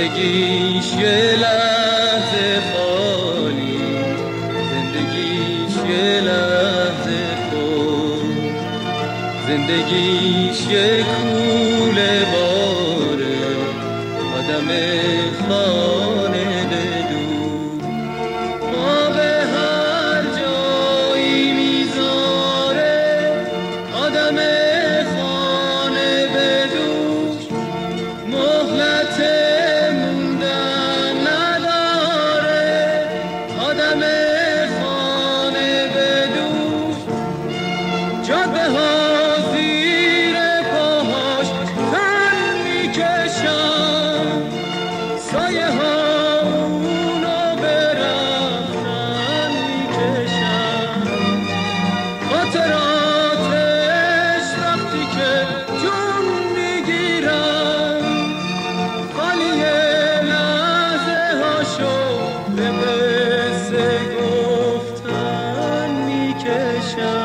زندگیش یه لحظه خالی، زندگیش یه لحظه خود، زندگیش یه کوله باره آدم خانه دو. ما به هر جایی میذاره آدم خانه بدوش، مهلت موندن نداره آدم خانه بدوش. جاده ها زیر پاهاش تن میکشن، سایه ها اونو به رفتن میکشن. خاطراتش وقتی که جون میگیرن، خالی لحظه هاشو به قصه گفتن میکشن.